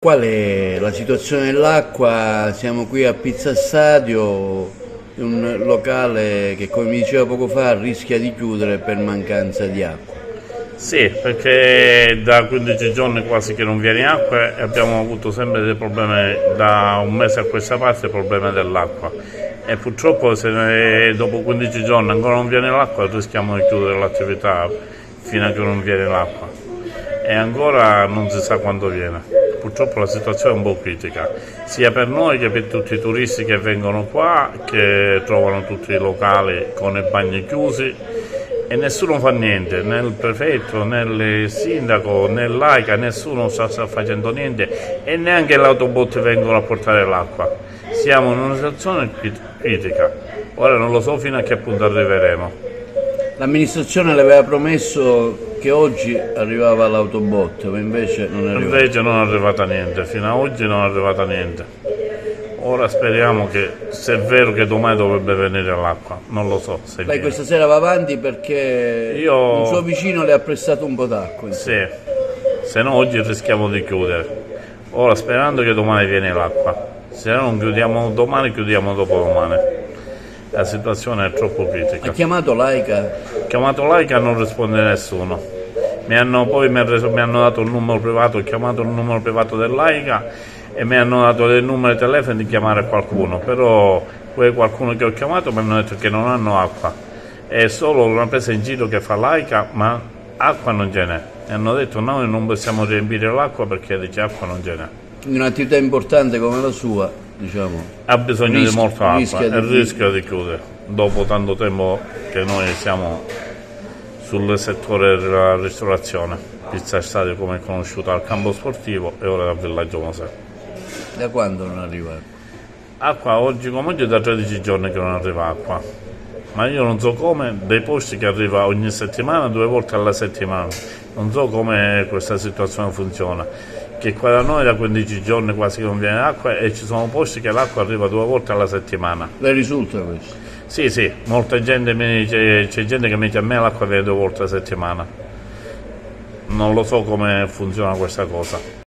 Qual è la situazione dell'acqua? Siamo qui a Pizza Stadio, un locale che, come mi diceva poco fa, rischia di chiudere per mancanza di acqua. Sì, perché da 15 giorni quasi che non viene acqua e abbiamo avuto sempre dei problemi, da un mese a questa parte, problemi dell'acqua. E purtroppo se dopo 15 giorni ancora non viene l'acqua rischiamo di chiudere l'attività fino a che non viene l'acqua. E ancora non si sa quando viene. Purtroppo la situazione è un po' critica, sia per noi che per tutti i turisti che vengono qua, che trovano tutti i locali con i bagni chiusi e nessuno fa niente, né il prefetto, né il sindaco, né l'AICA, nessuno sta facendo niente e neanche le autobot vengono a portare l'acqua. Siamo in una situazione critica, ora non lo so fino a che punto arriveremo. L'amministrazione le aveva promesso che oggi arrivava l'autobot, ma invece non è arrivata. Invece non è arrivata niente, fino a oggi non è arrivata niente. Ora speriamo che, se è vero che domani dovrebbe venire l'acqua, non lo so. Se lei questa sera va avanti perché un suo vicino le ha prestato un po' d'acqua. Sì, se no oggi rischiamo di chiudere. Ora sperando che domani viene l'acqua, se non chiudiamo domani, chiudiamo dopodomani. La situazione è troppo critica. Ha chiamato l'AICA? Chiamato l'AICA, non risponde nessuno. Mi hanno dato il numero privato, ho chiamato il numero privato dell'AICA e mi hanno dato dei numeri di telefono di chiamare qualcuno, però quel qualcuno che ho chiamato mi hanno detto che non hanno acqua. È solo una presa in giro che fa l'AICA, ma acqua non ce n'è. Mi hanno detto noi non possiamo riempire l'acqua perché dice acqua non ce n'è. Un'attività importante come la sua, diciamo, ha bisogno di molta acqua e rischia di chiudere dopo tanto tempo che noi siamo sul settore della ristorazione. Pizza Stadio, come è conosciuta, al campo sportivo e ora dal villaggio Mosè. Da quando non arriva acqua? Oggi come oggi è da 13 giorni che non arriva acqua, ma io non so come, dei posti che arriva ogni settimana, 2 volte alla settimana, non so come questa situazione funziona, che qua da noi da 15 giorni quasi che non viene l'acqua e ci sono posti che l'acqua arriva 2 volte alla settimana. Le risulta questo? Sì, molta gente c'è gente che mi dice a me l'acqua viene 2 volte alla settimana. Non lo so come funziona questa cosa.